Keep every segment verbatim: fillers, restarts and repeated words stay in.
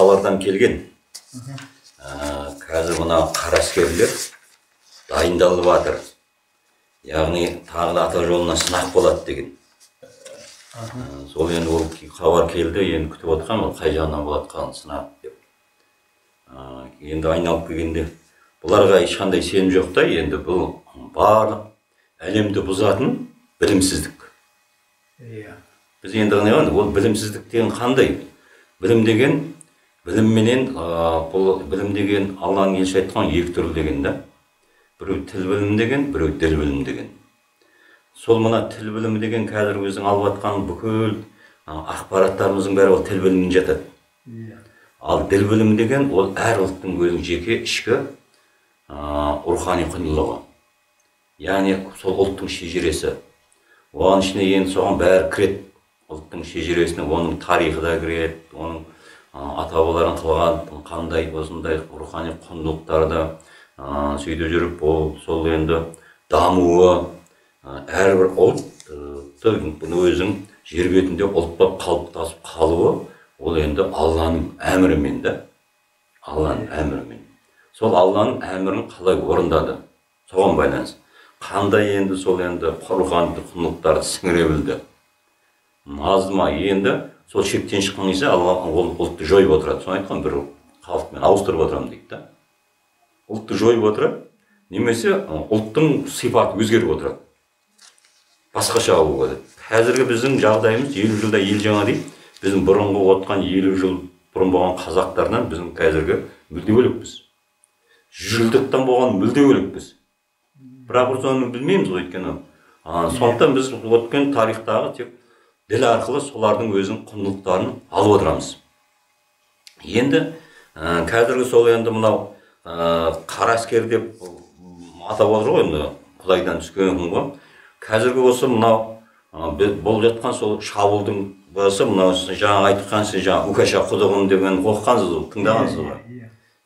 саладан келген. Қазір мына қараскерлер дайындалып жатыр. Яғни тағы ата жолына сынақ болады деген. Сол енді ол хабар келді, енді күтіп отырған, қай жағынан болады қалың сынақ деп. Енді айналып келгенде бұларға ешқандай сенім жоқ та, енді бұл барлық әлемді бұзатын білімсіздік. Біз енді не ғой, ол білімсіздік деген қандай? Білім деген білім менен, бұл білім деген Алланың елші айтқан екі түрлі деген да. Біреу тіл білім деген, біреу діл білім деген. Сол мына тіл білімі деген қазір өзің алып жатқан бүкіл ақпараттарымыздың бәрі ол тіл біліміне жатады. Ал діл білімі деген ол әр ұлттың өзінің жеке ішкі рухани құндылығы. Яғни сол ұлттың шежіресі. Оның ішіне енді соған бәрі кіреді. Ұлттың шежіресіне оның тарихы да кіреді, оның ата-бабаларының қылған қандай осындай рухани құндылықтарды сөйте жүріп ол сол енді дамуы. Әрбір ұлттың өзінің жер бетінде ұлт болып қалыптасып қалуы ол енді Алланың әмірімен де, Алланың әмірімен. Сол Алланың әмірін қалай орындады, соған байланысты. Қандай енді сол енді рухани құндылықтарды сіңіре білді. Азма енді сол шектен шыққан кезде Алла ол ұлтты жойып отырады. Соны айтқан бір халық мен ауыстырып отырамын дейді да. Ұлтты жойып отырады, немесе ұлттың сипаты өзгеріп отырады. Басқаша болуға деді. Қазіргі біздің жағдайымыз елу жылда ел жаңа дейді. Біздің бұрынғы отқан елу жыл бұрын болған қазақтардан біздің қазіргі мүлде бөлекпіз. Жылдықтан болған мүлде бөлекпіз. Бірақ біз оны білмейміз ғой өйткені. Сондықтан біз өткен тарихтағы тек діл арқылы солардың өзінің құндылықтарын алып отырамыз. Енді қазіргі сол енді мынау қараскер деп атап отыр ғой енді құдайдан түскен күн ғой. Қазіргі осы мынау болып жатқан сол шабуылдың басы мынау жаңа айтқан сіз жаңа Үкаша құдығын деген оқығансыз ғой, тыңдағансыз ғой.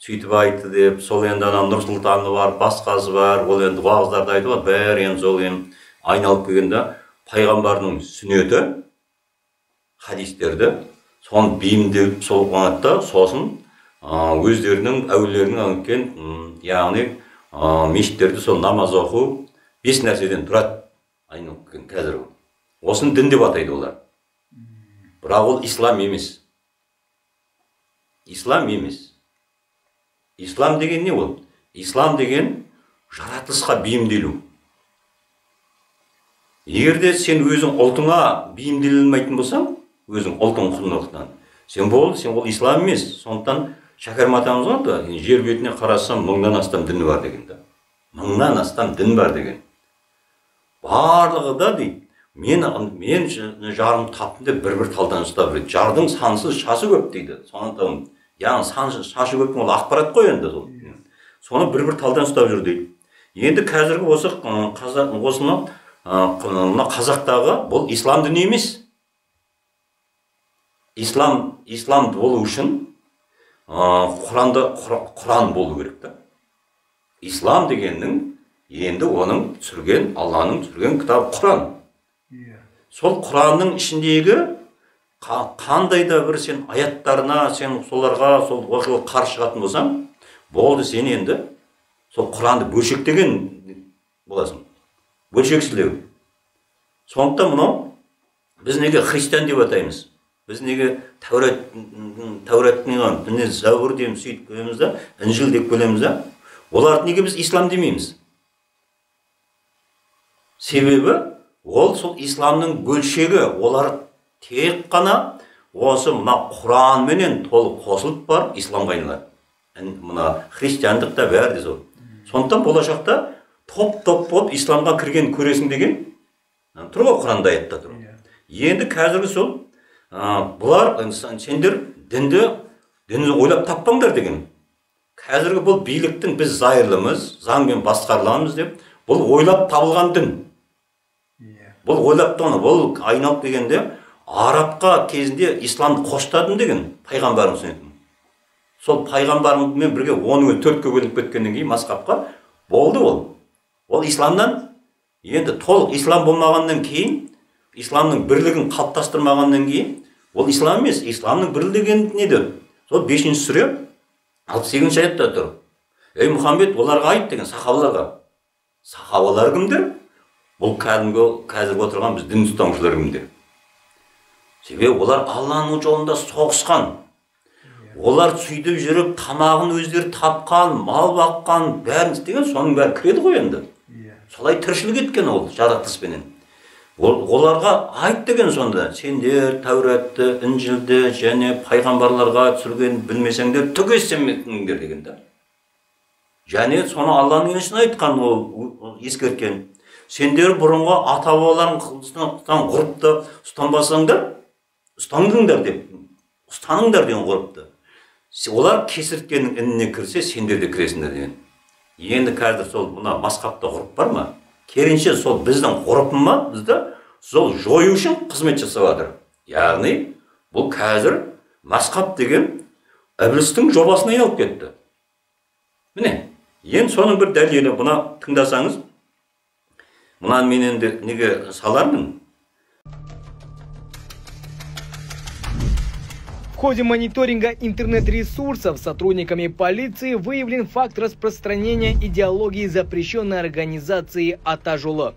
Сөйтіп айтты деп, сол енді ана Нұрсұлтаны бар, басқасы бар, ол енді уағыздарды айтып жатыр, бәрі енді сол енді айналып келгенде пайғамбардың сүннеті, хадистерді соны бейімдеп сол қанатта сосын өздерінің әулілерінің өткен яғни мешіттерде сол намаз оқу бес нәрседен тұрады. Айналып қазір ол. Осыны дін деп атайды олар. Бірақ ол ислам емес. Ислам емес. Ислам деген не ол? Ислам деген жаратылысқа бейімделу. Егер де сен өзің ұлтыңа бейімделмейтін болсаң, өзің ұлтың құндылықтан, сен бол, сен ол ислам емес. Сондықтан Шәкәрім атамыз айтты, жер бетіне қарасам мыңнан астам дін бар деген да. Мыңнан астам дін бар деген. Барлығы да дейді, мен жарым таптым деп бір-бір талдан ұстап жүреді. Жардың сансыз шашы көп дейді. Яғни сансыз шашы көптің ол ақпарат қой енді. Соны бір-бір талдан ұстап жүр дейді. Енді қазіргі осыны қазақтағы бұл ислам діні емес. Ислам болу үшін Құран болу керек. Ислам дегеннің енді оның түсірген, Алланың түсірген кітабы Құран. Сол Құранның ішіндегі қандай да бір сен аяттарына, сен соларға сол оқылы қарсы шығатын болсаң, болды сен енді сол Құранды бөлшектеген боласың. Бөлшексіздеу. Сондықтан мынау біз неге христиан деп атаймыз? Біз неге Тәураттың дінін Зәбур деп сөйтіп бөлеміз да, Інжіл деп бөлеміз да? Оларды неге біз ислам демейміз? Себебі ол сол исламның бөлшегі, олар тек қана осы мына Құранменен толық қосылып барып исламға айналады. Мына христиандықта бәрі де сол. Сондықтан болашақта топ-топ болып исламға кірген көресің деген тұр ғой Құранда аятта тұр. Енді қазіргі сол бұлар сендер дінді дінді ойлап таппаңдар деген. Қазіргі бұл биліктің біз зайырлымыз, заңмен басқарыламыз деп бұл ойлап табылған дін. Бұл ойлаптан, бұл айналып дегенде, арабқа кезінде исламды қоштадым деген пайғамбарым сүнетін. Сол пайғамбарыммен бірге оның төртке бөлініп кеткеннен кейін масқапқа болды ол. Ол исламнан, енді толық ислам болмағаннан кейін, исламның бірлігін қалыптастырмағаннан кейін, ол ислам емес, исламның бірлігі не деді? Sonra beşinci sure altmış sekizinci ayette dur. Ey Muhammed, onlarga ayıp degen sahabalarga. Sahabalar kimdir? Bul kazimgo kazirge oturgan biz din tutamuşlar kimdir? Sebebi onlar Allah'ın yolunda soğuşkan. Onlar süydüp jürüp, tamağın özleri tapkan, mal bakkan, bärin degen sonun bäri kiredi goi endi. Solay tirşilik etken ol, jaratqys menen. Onlarga ayıp degen sonda, sender Tavrat'tı, İncil'di, jene paygambarlarga sürgen bilmesengder tök essemekingder degende. Jene sonu Allah'ın elçisi aytkan o eskertken. Sender burunga ata-babaların kılıçından koruptu, ustanbasanglar, ustandыңдар деп, ustanыңдар деген koruptu. Olar kesirtkenin inine kirse, sender de kiresindер деген. Endi kazir sol muna maskapta korup var mı? Kerinçe sol bizden korupun mu? Bizde sol joyu için hizmet jasabadır. Yani bu kazir maskap degen iblistin jobasına alıp ketdi. Mine, endi sonun bir delili buna tındasanız, bundan men endi nege salarmın? В ходе мониторинга интернет-ресурсов сотрудниками полиции выявлен факт распространения идеологии запрещенной организации «Атажулы».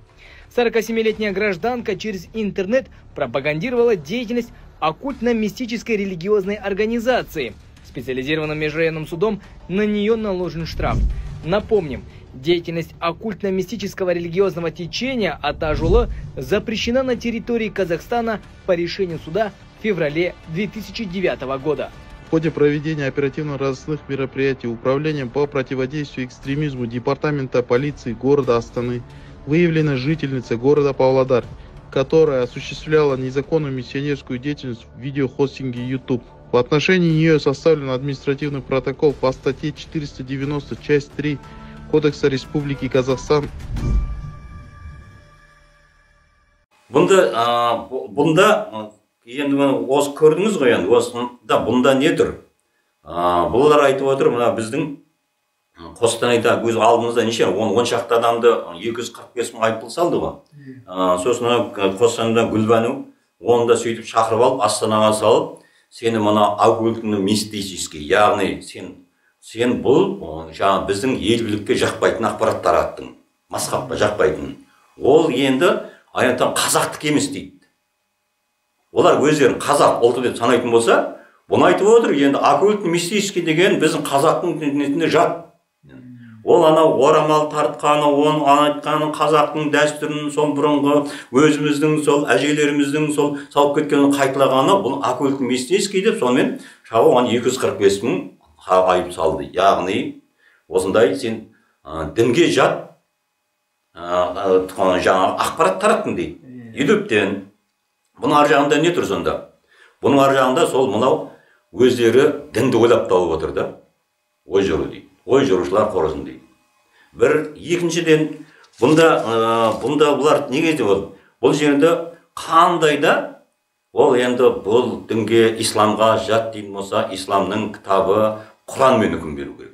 сорокасемилетняя гражданка через интернет пропагандировала деятельность оккультно-мистической религиозной организации. Специализированным межрайонным судом на нее наложен штраф. Напомним, деятельность оккультно-мистического религиозного течения «Атажулы» запрещена на территории Казахстана по решению суда в феврале две тысячи девятого года. В ходе проведения оперативно-розыскных мероприятий Управлением по противодействию экстремизму Департамента полиции города Астаны выявлена жительница города Павлодар, которая осуществляла незаконную миссионерскую деятельность в видеохостинге YouTube. В отношении нее составлен административный протокол по статье четыреста девяносто, часть три Кодекса Республики Казахстан. Bunda, а, bunda, endi mana o'z ko'rdingiz qo'y endi, o'zda bunda nedir? А, bular aytib o'tir, mana bizning Qostanayda ko'z oldimizda necha o'n shaqta odamni ikki yuz qirq besh ming aytib saldiga. А, so'z mana Qostanayda Gulbanu o'nda suyib chaqirib olib, Астанаға салып, seni mana agultni mistический, ya'ni sen Sen bu, жаңа біздің ел бүлікке жақпайтын ақпарат тараттың, масқапқа жақпайтын. Ол енді аяқтан қазақтық емес дейді. Олар өздерін қазақ ұлты деп санайтын болса, бұны айтып отыр, енді оккультный мистический деген біздің қазақтың дініне жат. Ол ана орамал тартқаны, оны айтқаны қазақтың дәстүрін, сол бұрынғы өзіміздің, сол әжелеріміздің, сол салып кеткенін қайталағаны, бұл оккультный мистический деп сонымен шабы оған екі жүз қырық бес мың ayıp saldı. Yani osınday sen dinge jat akparat tarattın deydi. Yüdüpten. Bunun arjağında ne tür sonda? Bunun arjağında sol mınav özleri dindi oylap taup otur da. Oy juru deydi. Oy juruşlar qorusun deydi. Bir ikinciden bunda bunda bular nege dep ot? Bul jerde qanday da ол енді бұл дінге исламға жат дейін болса, исламның кітабы Құран мен үкім беру керек.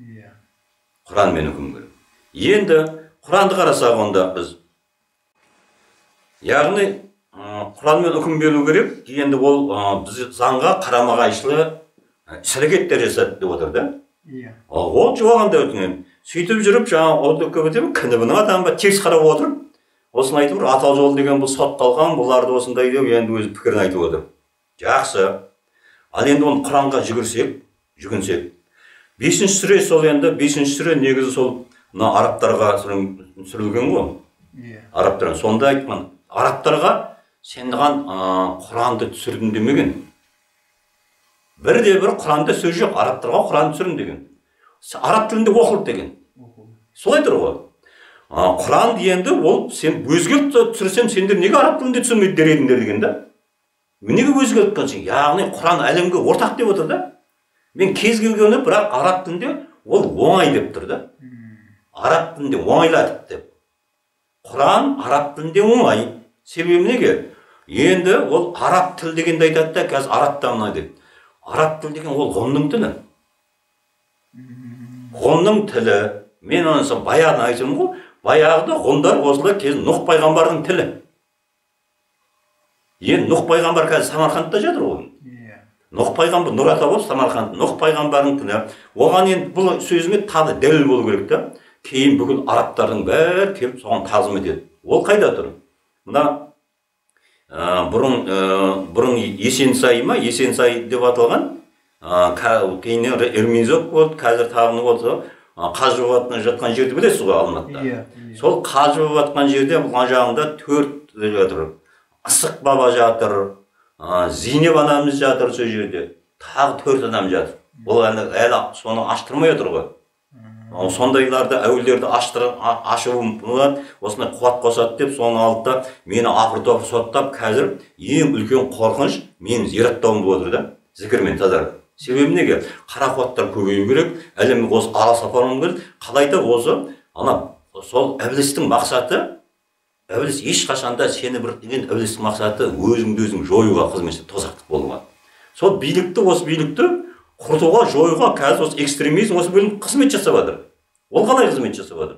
Иә. Құран мен үкім беру. Енді Құранды қарасақ онда біз яғни Құран мен үкім беру керек. Енді ол біз заңға қарама-қайшылы әрекеттер жасады деп отыр да. Иә. Ол жоғанда өтінген. Сөйтіп жүріп жаңа олды көбетіп кіндібінің адамға теріс қарап отырып Осыны айтып, атал жол деген бұл сот қалған, бұларды осындай деп, енді өз пікірін айтып отыр. Жақсы. Ал енді оны Құранға жүгірсек, жүгінсек. бесінші сүре сол енді, бесінші сүре негізі сол мына арабтарға сүрілген ғой. Иә. Арабтарға сонда айтқан, арабтарға сендіған Құранды түсірдім демеген. Бірде-бір Құранда сөз жоқ, арабтарға Құранды түсірдім деген. Араб тілінде оқылып деген. Солай тұр ғой. Құран дегенде ол сен өзгерт түсірсем сендер неге араб тілінде түсінбейді дер едіңдер деген да. Неге өзгерт қылсың? Яғни Құран әлемге ортақ деп отыр да. Мен кез келгені бірақ араб тілінде ол оңай деп тұр да. Араб тілінде оңайлатып деп. Құран араб тілінде оңай. Себебі неге? Енді ол араб тіл дегенді айтады да, қазір арабтан мына деп. Араб тіл деген ол ғылымның тілі. Ғылымның тілі. Мен оны сен баяғыны айтамын ғой. Баяғыда ғұндар осылар кезін Нұх пайғамбардың тілі. Енді Нұх пайғамбар қазір Самарқандта жатыр ғой. Nuh peygamber, Nur Atabop, Samarqand, Nuh peygamberin tünü. Oğan endi bu sözüme tadı delil bolu kerek de. Keyin bugün Arapların bari kelip soğan tazım ededi. Ol kayda tur? Mına burun burun Есенсай ма, Есенсай деп аталған, кейіннен Эрминзок болды, қазір тағыны болды. Қазып атқан жатқан жерді білесіз ғой Алматыда. Сол қазып атқан жерде бұл жағында төрт жатыр. Асық баба жатыр, Зейнеп анамыз жатыр сол жерде. Тағы төрт адам жатыр. Бұл енді әлі соны аштырмай отыр ғой. Sondaylarda evlilerde aşırım bunlar, osuna kuat kosat deyip, son altta meni ahır topu sottap, kazir, en ülken korkunç, meni zirattağım boğdur da, zikirmen tazar. Sebebim ne ki? Kara kuatlar kökeyim gerek, elimi oz ara saparım gerek, kalayda ozu, ana, sol evlistin maksatı, evlis iş kaşanda seni bıraktıkken evlistin maksatı, özümde özüm joyuğa kızmıştı, tozaklık bolma. Sol birlikte, oz birlikte, құртуға, жойға, қазір осы экстремизм осы бөлім қызмет жасап жатыр. Ол қалай қызмет жасап жатыр?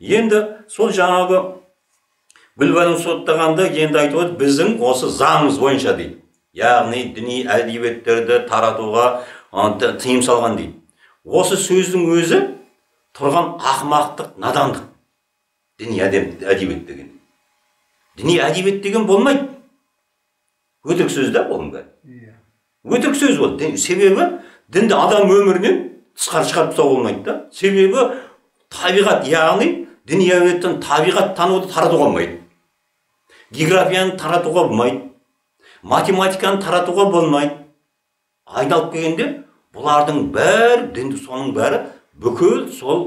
Енді сол жаңағы білбәнін соттағанда енді айтып отыр, біздің осы заңымыз бойынша дейді. Яғни діни әдебиеттерді таратуға тыйым салған дейді. Осы сөздің өзі тұрған ақымақтық, надандық. Діни әдебиет деген. Діни әдебиет деген болмайды. Өтірік сөз де болмайды. Өтірік сөз ол. Себебі, дінде адам өмірінен тысқары шығарып тұса болмайды да. Себебі, табиғат, яғни, діни әуеттен табиғат тануды таратуға болмайды. Географияны таратуға болмайды. Математиканы таратуға болмайды. Айналып келгенде, бұлардың бәрі, дінде соның бәрі, бүкіл сол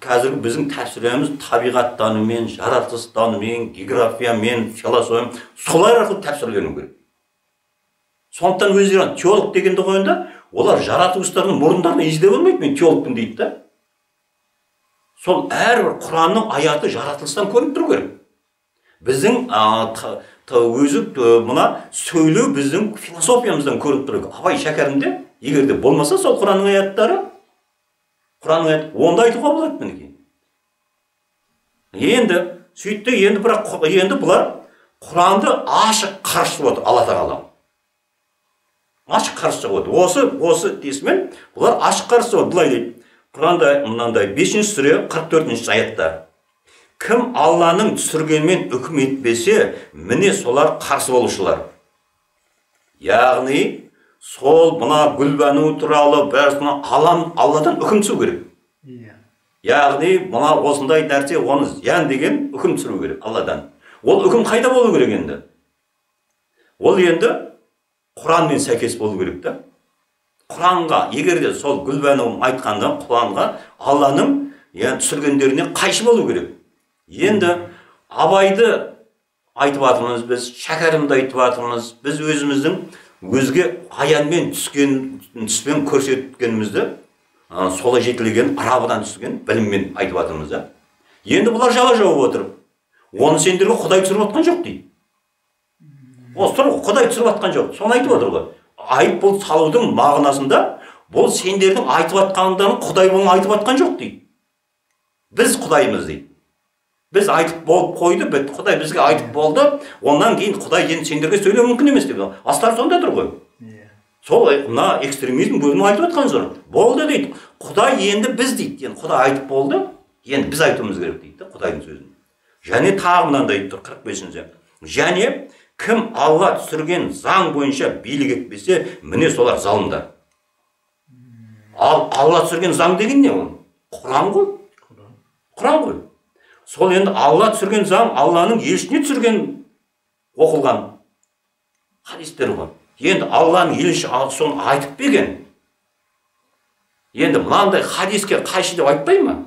қазіргі біздің тәпсірлеріміз табиғаттанумен, жаратылыстанумен, географиямен, философиямен, солар арқылы тәпсірлену керек. Сондықтан өздерін теолог дегенді қойында, олар жаратылыстардың мұрындарына іздеп болмайды, мен теологпын дейді да. Сол әрбір Құранның аяты жаратылыстан көрініп тұру керек. Біздің өзі мына сөйлеу біздің философиямыздан көрініп тұру керек. Абай Шәкәрімде, егер де болмаса, сол Құранның аяттары, Құранның аяты, онда айтуға болады мінекей. Енді сөйтті, енді бұлар Құранды ашық қарсы отыр Алла тағала. Ашық қарсы болды. Осы, осы тесімен, бұлар ашық қарсы болды. Бұлай дейді. Құранда, мұнанда бесінші сүре қырық төртінші аятта. Кім Алланың түсіргенмен үкім етпесе, міне солар қарсы болушылар. Яғни, сол мұна гүлбәну туралы бәрісіне Алладан үкім түсіру керек. Яғни, мұна осындай нәрсе оны зиян деген үкім түсіру керек Алладан. Ол үкім қайда болу керек енді? Ол енді Құранмен сәйкес болу керек та. Құранға, егер де сол гүлбәнуым айтқанда, Құранға Алланың түсіргендеріне қайшы болу керек. Енді Абайды айтып атымыз біз, Шәкәрімді айтып атымыз, біз өзіміздің өзге аянмен түспен көрсеткенімізді, солай жетілген, арабыдан түскен біліммен айтып атымыз. Енді бұлар жала жауып отырып, оны сендерге Құдай түсіріп атқан жоқ дейді. Құдай түсіріп атқан жоқ. Соны айтып отыр ғой. Айып бұл салудың мағынасында бұл сендердің айтып атқандарың Құдай бұны айтып атқан жоқ дейді. Біз Құдайымыз дейді. Біз айтып болып қойды, Құдай бізге айтып болды, оннан кейін Құдай енді сендерге сөйлеу мүмкін емес деп. Астар сонда тұр ғой. Сол мына экстремизм бөлімі айтып атқан соң. Болды дейді. Құдай енді біз дейді. Енді Құдай айтып болды, енді біз айтуымыз керек дейді Құдайдың сөзін. Және тағымнан да айтып тұр қырық бесінші. Және кім Алла түсірген заң бойынша билік етпесе, міне солар залымдар. Ал Алла түсірген заң деген не ол? Құран ғой. Құран ғой. Сол енді Алла түсірген заң, Алланың елшісіне түсірген оқылған хадистер ғой. Енді Алланың елшісі соны айтып берген. Енді мынандай хадиске қайшы деп айтпай ма?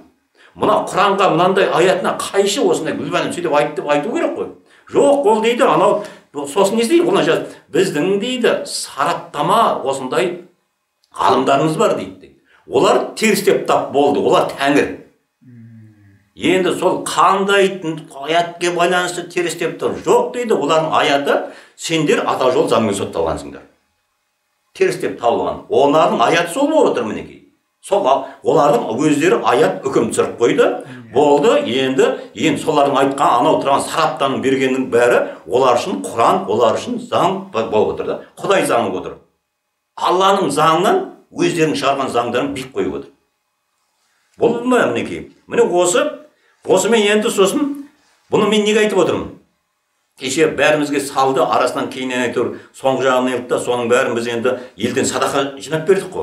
Мына Құранға мынандай аятына қайшы осындай гүлбәнім сөйтіп айту керек қой. Жоқ, ол дейді, анау сосын не дейді, олай жазды. Біздің дейді, сараптама осындай ғалымдарымыз бар дейді. Олар терістеп тап болды, олар тәңір. Енді сол қандай аятке байланысты терістеп тұр. Жоқ дейді, олардың аяты, сендер ата жол заңмен сотталғансыңдар. Терістеп табылған. Олардың аяты сол болып отыр мінекей. Сол олардың өздері аят үкім түсіріп қойды. Болды, енді солардың айтқан, анау тұрған сараптаның бергеннің бәрі олар үшін Құран, олар үшін заң болып отырды. Құдай заңы болып отыр. Allah'ın zangından özlerinin şargan zanglarını bilip koyuyordu. Buldum da mı ki? Mene olsa, olsa men yendi sosun. Bunu men nega aytıp oturum? Keşe bärimizge saldı, arasından keyinen aytır, soňgy jagyny aýdyp da, soňyň bärini biz endi elden sadaka jinap berdik go.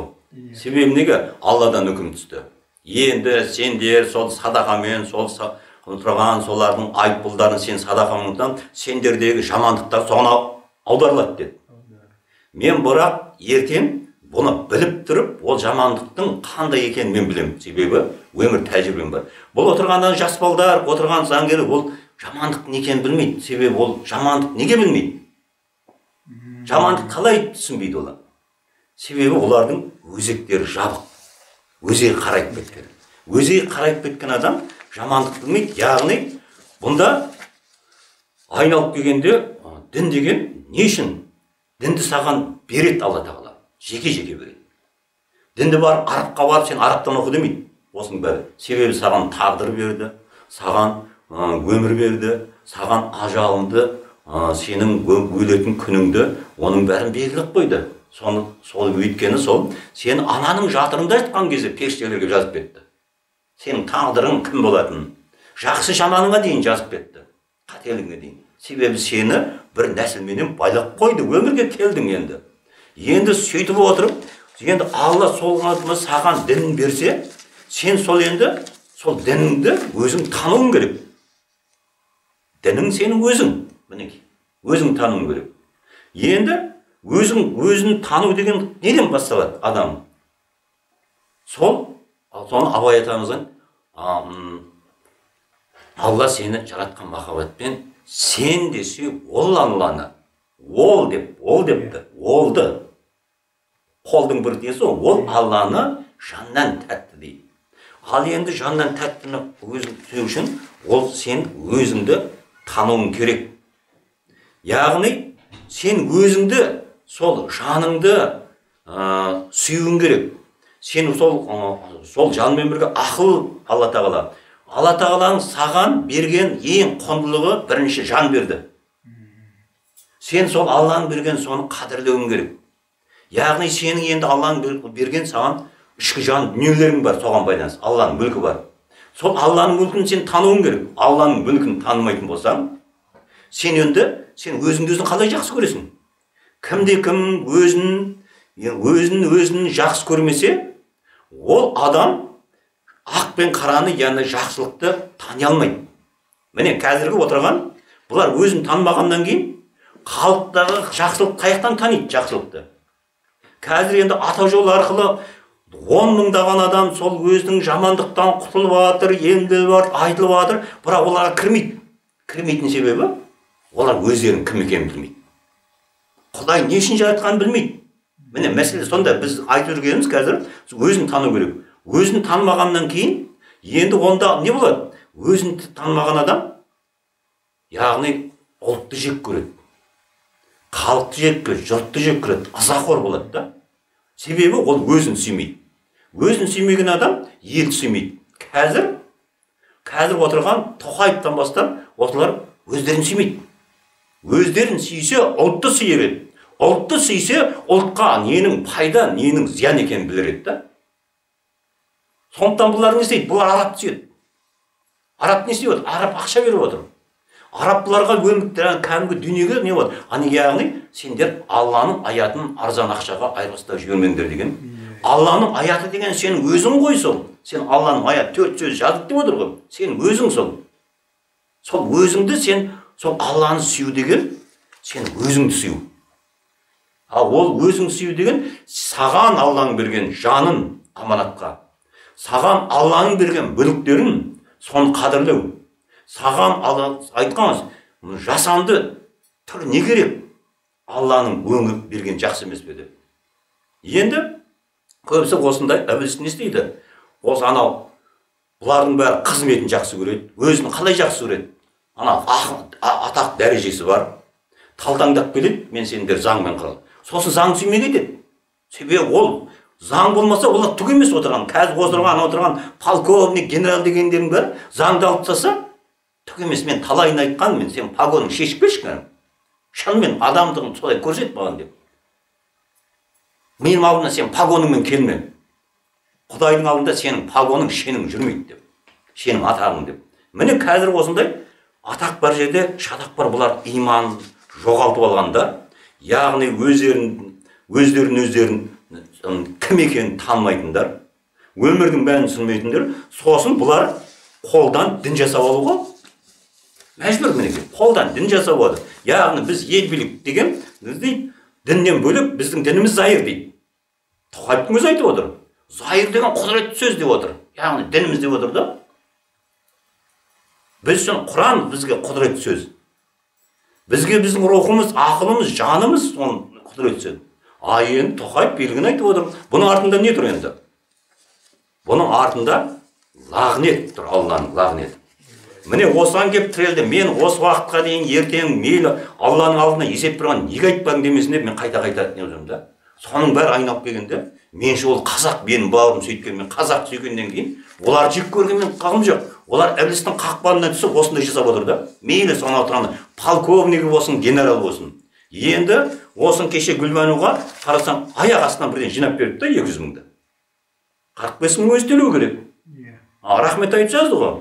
Sebäbi nega? Allahdan hüküm düşdi. Endi sender sol sadaka men, sol oturgan solardyň aýtpuldaryny sen sadakaňdan, senderdegi jamanlyklar soňa awdarylat dedi. Men birak erten bunu bilip durup, ol jamanlyktyň kanday ekenini men bilim. Sebäbi ömür täjribem bar. Bul oturgandan jaş baldar, oturgan zaňgeri bul jamanlık neken bilmeydi. Sebebi ol jamanlık nege bilmeydi? Hmm. Jamanlık kalay düşünbeydi ola. Sebebi olardyň özekleri jabık. Özegi karayıp ketken. Özegi karayıp ketken adam jamanlık bilmeydi. Yağni bunda aynalıp degende din degen ne işin? Dindi sağan beret Allah Taala. Jeke jeke beret. Dindi bar Arapka barıp sen Araptan oku demeyin. Osın bäri. Sebebi sağan taqdyr berdi. Sağan ömür berdi, sağan ajalındı, senin öleten kününgdi, onun bärin belgilep koydu. Son sol öýtkeni sol, sen ananın jatırında yatkan кезде peştelerge jazyp ketdi. Senin taqdyryň kim bolatyn? Jaxşı şamanyňa deýin jazyp ketdi. Qatelingine deýin. Sebebi seni bir näsil menen baylap koydu, ömürge keldiň endi. Endi söýtip oturup, endi Allah sol adamı sağan din berse, sen sol endi sol dinni özüň tanıwın gerek. Dinin senin özün, mineki, özün tanım görüp. Endi özün özünü tanıu degen neden başlalat adam? Sol, sonra Abay atamyzyň Allah seni jaratkan mahabatmen sen dese ollanlana, ol dep, ol depdi, oldu. Koldyň bir desi ol Allah'ını jandan tätti deydi. Al endi jandan tättini özüň süýüş üçin ol sen özüňdi tanıwın gerek. Yağni sen özüňdi, sol janıňdy süýüň gerek. Sen sol sol jan bilen birge akıl Allah Taala. Allah Taala'nın sağan bergen eň kondulugy birinşi jan berdi. Sen sol Allah'ın bergen sonu kadirleýin gerek. Yağni seniň endi Allah'ın bergen sağan işki jan dünýeleriň bar, soňa baýlanyş. Allah'ın mülki bar. Sol Allah'ın mülkini sen tanıwın gerek. Allah'ın mülkini tanımaytyn bolsaň, sen endi sen özüňdi özüň kalay jaksy göresiň? Kimde kim özün, özün özün jaksy görmese, ol adam ak ben karany, ýani jaksylykdy tany almayt. Mene käzirgi oturgan, bular özün tanmagandan keyin halykdagy jaksylyk kaýakdan tanıyt jaksylykdy? Käzir endi ata jol arkaly on mingdagan adam sol özüniň jamanlykdan qutulyp atyr, endi bar aýdylyp atyr, birak olara kirmeyt. Kirmeytiniň sebebi olar özleriniň kim ekenini bilmeyt. Hudaý ne üçin jaratkanyn bilmeyt. Mene mesele sonda biz aýtyp ýürgenimiz käzir özüni tanyw gerek. Özüni tanmagandan keyin endi onda ne bolat? Özüni tanmagan adam ýagny ultdy jek göret. Halykdy jek göret, jurtdy jek göret, azakor bolat da. Sebebi ol özüni süýmeyt. Özün süymegen adam ýeldi süymeydi. Käzir käzir oturgan Toqaýevdan başlap otular özlerini süymeydi. Özlerini süýse ultty süýerdi. Ultty süýse ultqa neniň paýda, neniň ziýan ekenini bilerdi da. Soňdan bular näme? Bular Arap süýedi. Arap näme süýedi? Arap akça berip otur. Araplarga ömürden kämgi dünýege näme bol? Ani ýagny sender Allah'ın aýatyny arzan akçaga aýrysta ýörmendir degen. Allah'ın ayatı degen sen özün koysun. Sen Allah'ın ayat dört söz jazyp dep oturgan. Sen özüňsin. Sol özüňdi sen sol Allah'ın süýü degen sen özüňdi süýü. Ha ol özüň süýü degen sağan Allah'ın bergen janın amanatka. Sağan Allah'ın bergen bölüklerin son kadirlew. Sağan Allah aytkanız jasandı tür ne gerek? Allah'ın öňüp bergen jaksy emasmidi? Endi köpüsi osınday öbüsini isteydi. Oz anal, buların bäri kızmetini jaksy göredi, özünü kalay jaksy göredi. Ana atak därejesi bar. Taldandap keledi, men sender zangmen karal. Sosun zang süymege etedi. Sebebi ol, zang bolmasa ola tük emes oturgan. Käzir oturgan, ana oturgan polkovnik, general degenderiň bäri zangda alyp tasa tük emes. Men talayyn aýtkan, men sen pagonyň şeşip geçken. Şynmen adamdygyň solay görsetip bagan dep. Benim ağzımda sen pagonunla gelmem. Kuday'ın ağzında senin pagonun, senin cürmeydi de. Senin atağın de. Benim kazır olsunda atak var şeyde, şatak var bular iman joğaltı olanda. Yani özlerin, özlerin, özlerin kim ekenin tanımaydınlar. Ömürden beni sınmaydınlar. Sosun bular koldan din cesabalığı var. Mecbur mene ki, koldan din cesabalığı. Yani biz yelbilik degen, dinden bölüp bizim dinimiz zahir değil. Toğaybın özü aytı odur. Zahir degen kudretli söz de odur. Yani dinimiz de odur da. Biz için Kur'an bizge kudretli söz. Bizge bizim ruhumuz, akılımız, canımız onun kudretli söz. Ayın Toğayb belgini aytı odur. Bunun ardında ne dur endi? Bunun ardında lağnet dur, Allah'ın lağneti. Mene osan kep tireldi, men os vaqtqa deyin erteng meyli Allah'ın aldına esep bergan nega aytpang demesin dep men qayta-qayta dedim da. Soning bari aynalib kelgende, men şol Qazaq, benim bawım söytken, men Qazaq söykenden keyin, ular jek körgen men qağım joq. Ular iblistің qaqpanına түсіп осындай жасап отыр да. Мейлі сонау тұрғаны полковник болсын, генерал болсын. Енді осын кеше Гүлбануға қарасаң аяқ астынан бірден жинап беріпті екі жүз мыңды. қырық бес мың өзі төлеу керек. А рахмет айтып жазды ғой.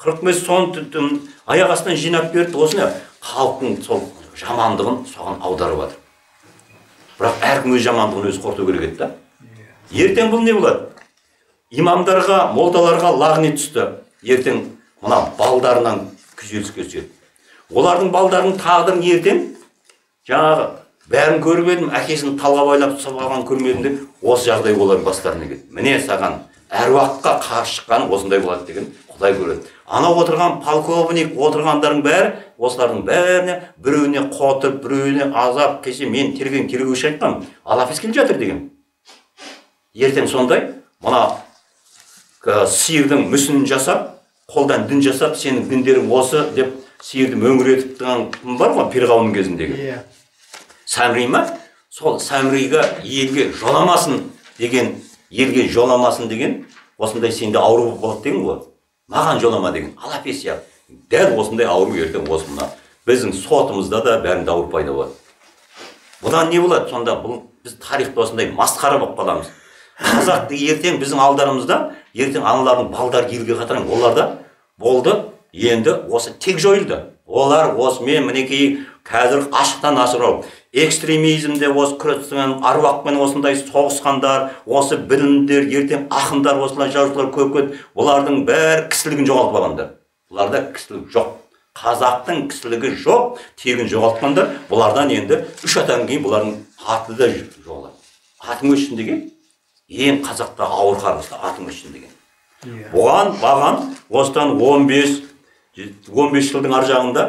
қырық бес son аяқ астынан жинап берді, осыны халықтың сол жамандығын соған аударып отыр. Бірақ әркім өз жамандығын өзі қорқыту керек еді да. Ертең бұл не болады? Имамдарға, молдаларға лағнет түсті. Ертең мына балдарынан күйзеліс көтереді. Олардың балдарының тағдырын ертең жаңағы бәрін көріп едім, әкесін талға байлап сабаған көрмедім деп осы жағдай олардың бастарына келді. Міне саған әруаққа қарсы шыққан осындай болады деген Құдай көреді. Ана отырған полковник, отырғандардың бәрі, осылардың бәріне біреуіне қотып, біреуіне азап, кеше мен терген тергеуші айтқан, алапес келіп жатыр деген. Ертең сондай, мына сиырдың мүсінін жасап, қолдан дін жасап, сенің діндерің осы деп сиырды мөңіретіп тұрған бар ғой перғауын кезіндегі. Самри ма? Сол самриға елге жоламасын деген, елге жоламасын деген, осындай сенде ауру болады деген ғой. Маған жолама деген, алапес яп. Дәл осындай ауру ертең осында. Біздің сотымызда да бәрінде ауру пайда болады. Бұдан не болады? Сонда біз тарихты осындай масқара болып қаламыз. Қазақты ертең біздің алдарымызда, ертең аналардың балдар елге қатырын. Оларда болды, енді осы тек жойылды. Олар осы мен мінекей қазір ашықтан асырау. Экстремизмде осы күресімен, аруақпен осындай соғысқандар, осы білімдер, ертең ақындар, осылай жазушылар көп көп, олардың бәрі кісілігін жоғалтып алғандар. Бұларда кісілік жоқ. Қазақтың кісілігі жоқ, тегін жоғалтқандар. Бұлардан енді үш атан кейін бұлардың аты да жоғалады. Атың өшсін деген ең қазақта ауыр қарғысты атың өшсін деген. Бұған баған осыдан он бес жылдың ар жағында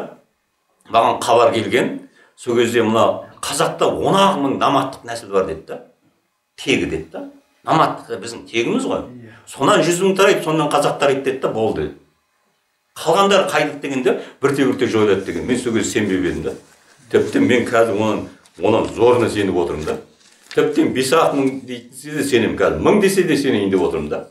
баған хабар келген. Сол кезде мына Қазақта он ақ мың наматтық нәсіл бар деді да. Тегі деді да. Наматтық біздің тегіміз ғой. Сонан жүз мың тарайды, сонан қазақтар еді деді да, болды. Қалғандар қайдық дегенде бірте-бірте жойылады деген. Мен сол кезде сенбеп едім да. Тіптен мен қазір оның оның зорына сеніп отырмын да. Тіптен бес ақ мың дейтін де сенем қазір. мың десе де сенейін деп отырмын да.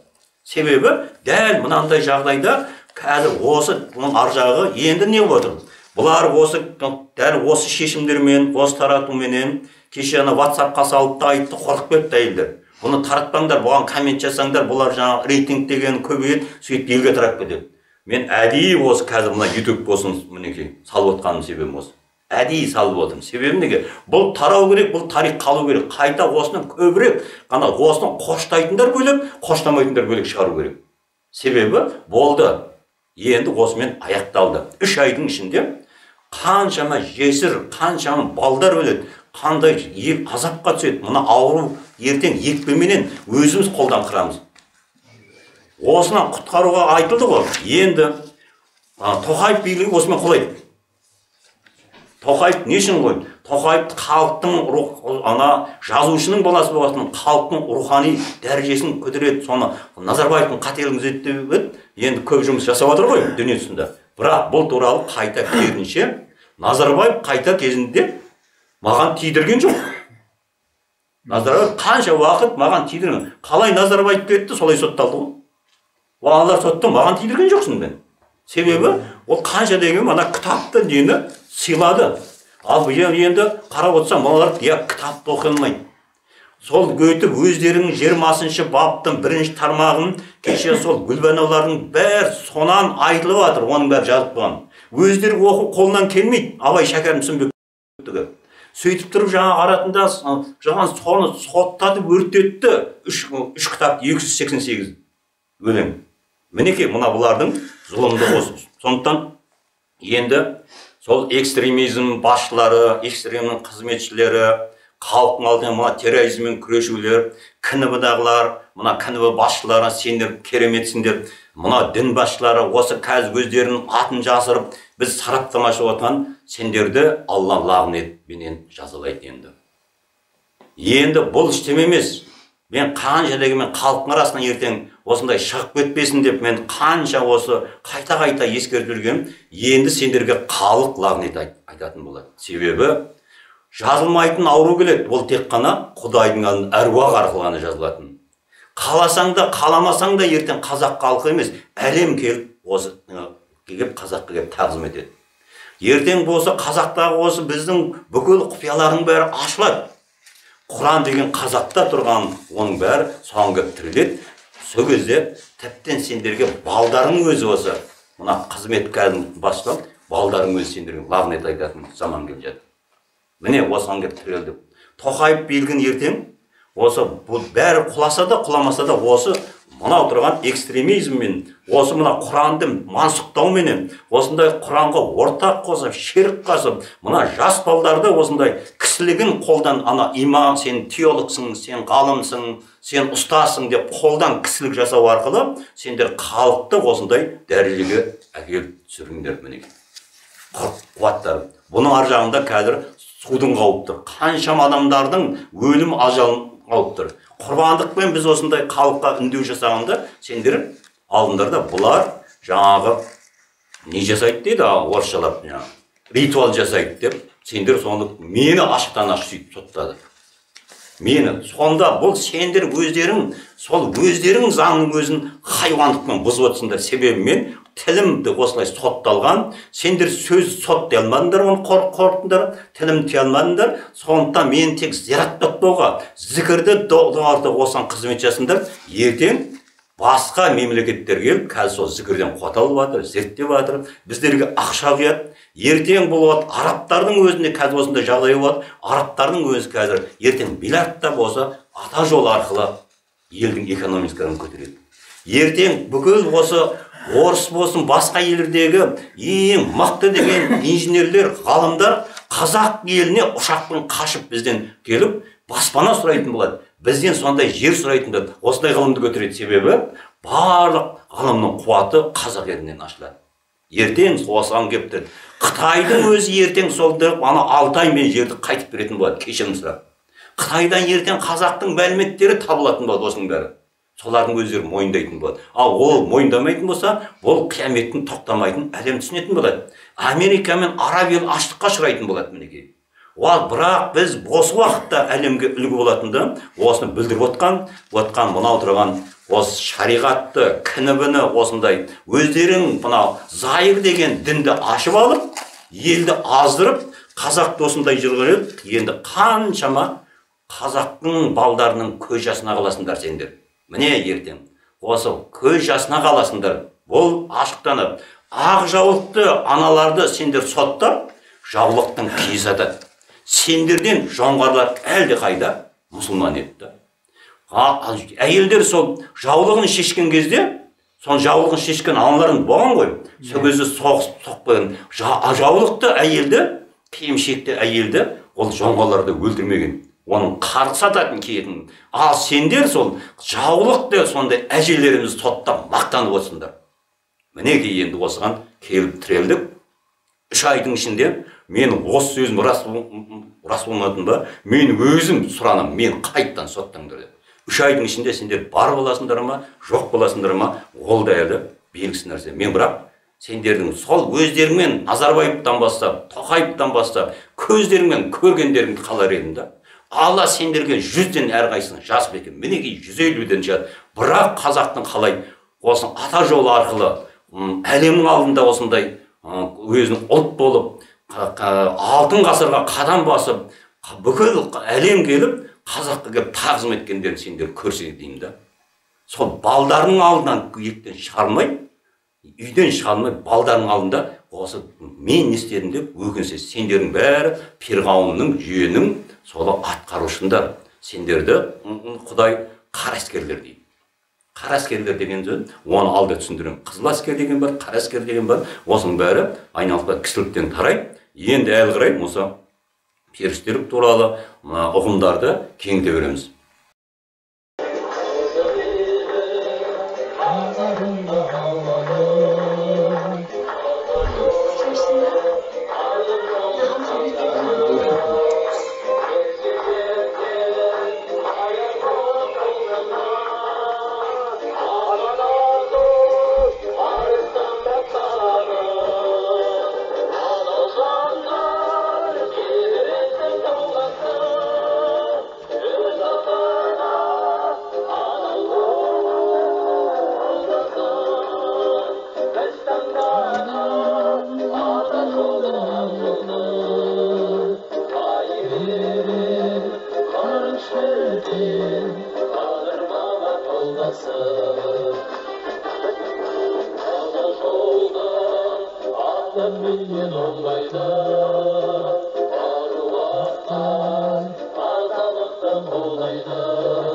Себебі дәл мынандай жағдайда қазір осы оның ар жағы енді не болып отыр? Бұлар осы дәл осы шешімдермен, осы таратуменен кеше ана WhatsApp-қа салып та айтты, қорқып кетті әйелдер. Бұны таратпаңдар, бұған коммент жасаңдар, бұлар жаңағы рейтинг деген көбейеді, сөйтіп елге тарап кетеді. Мен әдейі осы қазір мына YouTube болсын мінекей салып отқаным себебім осы. Әдейі салып отырмын. Себебім неге? Бұл тарау керек, бұл тарих қалу керек. Қайта осының көбірек, ана осының қоштайтындар бөлек, қоштамайтындар бөлек шығару керек. Себебі болды. Енді осымен аяқталды. Үш айдың ішінде қаншама жесір, қаншама балдар өледі, қандай ел азапқа түседі. Мына ауру ертең екпеменен өзіміз қолдан қырамыз. Осынан құтқаруға айтылды ғой. Енді Тоқаев билігі осымен қолайды. Тоқаев не үшін қойды? Тоқаев халықтың, ана жазушының баласы болғасын, халықтың рухани дәрежесін көтереді, соны Назарбаевтың қателігін түзетіп еді. Енді көп жұмыс жасап жатыр ғой дүние жүзінде. Бірақ бұл туралы қайта керінше, Назарбаев қайта кезінде маған тидірген жоқ. Назарбаев қанша уақыт маған тидірген. Қалай Назарбаев кетті, солай сотталды ғой. Олар сотты, маған тидірген жоқсың мен. Себебі, ол қанша деген мана кітапты нені сыйлады. Ал енді қарап отырсам, олар кітапты оқымайды. Sol götüp özlerinin жыйырмасынчы баптын биринчи тармагын кеше сол гүлбаналардын бәр сонан айтылып атыр, оның бәрі жазып қойған. Өздері оқып қолынан келмейді. Абай Шәкәрім сүнбектігі. Сөйтіп тұрып жаңа аратында жаңа соны соттатып өрттетті. үч кітап эки жүз сексен сегиз өлең. Мінеке мына бұлардың зұлымдығы осы. Сондықтан енді сол экстремизм басшылары, экстремизм қызметшілері, халықтың алдында мына терроризммен күресушілер, кінібідағылар, мына кінібі басшыларына сендер кереметсіңдер, мына дін басшылары осы қазір өздерінің атын жасырып, біз сараптамашы отқан сендерді Алла лағнетпенен жазалайды енді. Енді бұл іштеме емес. Мен қаншалығы мен халықтың арасынан ертең осындай шығып кетпесін деп мен қанша осы қайта-қайта ескертіп жүргенім, енді сендерге халық лағнет айтатын болады. Себебі жазылмайтын ауру келеді, ол тек қана Құдайдың әруағы арқылы жазылатын. Қаласаң да, қаламасаң да ертең қазақ халқы емес, әлем келіп, осы келіп қазаққа келіп тағзым етеді. Ертең болса қазақтағы осы біздің бүкіл құпияларының бәрі ашылады. Құран деген қазақта тұрған, оның бәрі соған келіп тіреледі. Сол кезде тіптен сендерге балдарың өзі осы, мына қызметкерден бастап, балдарың өзі сендерге лағнет айтатын заман келіп жатыр. Міне, осыған кеп тірелді. Тоқаев билігін ертең, осы бұл бәрі құласа да, құламаса да, осы мына отырған экстремизммен, осы мына Құранды мансұқтауменен, осындай Құранға ортақ қосып, ширк қосып, мына жас балдарды осындай кісілігін қолдан, ана имам, сен теологсың, сен ғалымсың, сен ұстасың деп қолдан кісілік жасау арқылы, сендер халықты осындай дәрежеге әкеліп түсіріңдер міне. Қуаттар. Бұның ар жағында қазір судың қауыптыр. Қаншама адамдардың өлім ажалын қауыптыр. Құрбандықпен біз осындай халыққа үндеу жасағанда сендер алдындарда бұлар жаңағы не жасайды дейді, орысшалап ритуал жасайды деп сендер соны мені ашықтан ашық сөйтіп соттады. Мені сонда бұл сендер өздерің сол өздерің заңның өзін хайуандықпен бұзып отырсыңдар. Себебі мен тілімді осылай сотталған, сендер сөз соттай алмадыңдар, оны қорқытыңдар, тілім тие алмадыңдар, сондықтан мен тек зираттатпауға, зікірді доғарды осыған қызмет жасыңдар. Ертең басқа мемлекеттер келіп, қазір сол зікірден қоталып жатыр, зерттеп жатыр, біздерге ақша құяды. Ертең бұл арабтардың өзінде қазір осындай жағдай болады. Арабтардың өзі қазір ертең миллиардтап болса, ата жол арқылы елдің экономикасын көтереді. Ертең бүкіл осы орыс болсын, басқа елдердегі ең мықты деген инженерлер, ғалымдар қазақ еліне ұшақпен қашып бізден келіп баспана сұрайтын болады. Бізден сондай жер сұрайтын болады. Осындай ғылымды көтереді. Себебі барлық ғылымның қуаты қазақ елінен ашылады. Ертең осыған кепті. Қытайдың өзі ертең солдырып, ана Алтай мен жерді қайтып беретін болады, кешірім сұрап. Қытайдан ертең қазақтың мәліметтері табылатын болады осының бәрі. Солардың өздері мойындайтын болады. Ал ол мойындамайтын болса, ол қияметтің тоқтамайтын, әлем түсінетін болады. Америка мен араб ел аштыққа ұшырайтын болады мінекей. Ол бірақ біз осы уақытта әлемге үлгі болатында, осыны білдіріп отқан, отқан мына отырған осы шариғатты, кінібіні осындай өздерін мына зайыр деген дінді ашып алып, елді аздырып, қазақты осындай жырғырып, енді қаншама қазақтың балдарының көз жасына қаласындар сендер. Міне ертең, осы көз жасына қаласындар, ол ашықтанып, ақ жаулықты аналарды сендер соттап, жаулықтың кейс атады. Сендерден жоңғарлар әлде қайда мұсылман етті. Әйелдер сол жаулығын шешкен кезде, сон жаулығын шешкен аналарын болған ғой, сол кезде соқпайын, жаулықты әйелді, киімшекті әйелді, ол жоңғарларды өлтірмеген. Оның қарқ сататын киетін. Ал сендер сол жаулықты сондай әжелеріміз соттап мақтанып отырсыңдар. Мінеке енді осыған келіп тірелдік. Үш айдың ішінде мен осы сөзім рас болмадым ба? Мен өзім сұранам, мен қайттан соттаңдар. Үш айдың ішінде сендер бар боласыңдар ма, жоқ боласыңдар ма, ол да әлі белгісі нәрсе. Мен бірақ сендердің сол өздеріңмен Назарбаевтан бастап, Тоқаевтан бастап, көздеріңмен көргендеріңді қалар едім да. Алла сендерге жүзден әрқайсыны жазып екен, мінекей жүз елуден жазып, бірақ қазақтың қалай осы ата жолы арқылы әлемнің алдында осындай өзінің ұлт болып, алтын ғасырға қадам басып, бүкіл әлем келіп, қазаққа келіп тағзым еткендерін сендер көрсеңдер деймін да. Сол балдарының алдынан еттен шығармай, үйден шығармай балдарының алдында осы мен не істедім деп өкінсе, сендердің бәрі перғауымның жүйенің сол атқарушында сендерді Құдай қара әскерлер дейді. Қара әскерлер деген сөз, оны алда түсіндірем. Қызыл әскер деген бар, қара әскер деген бар. Осының бәрі айналып кісіліктен тарай. Енді әлі қарай осы періштерік туралы ұғымдарды кеңдеп өреміз. Altyazı M.K.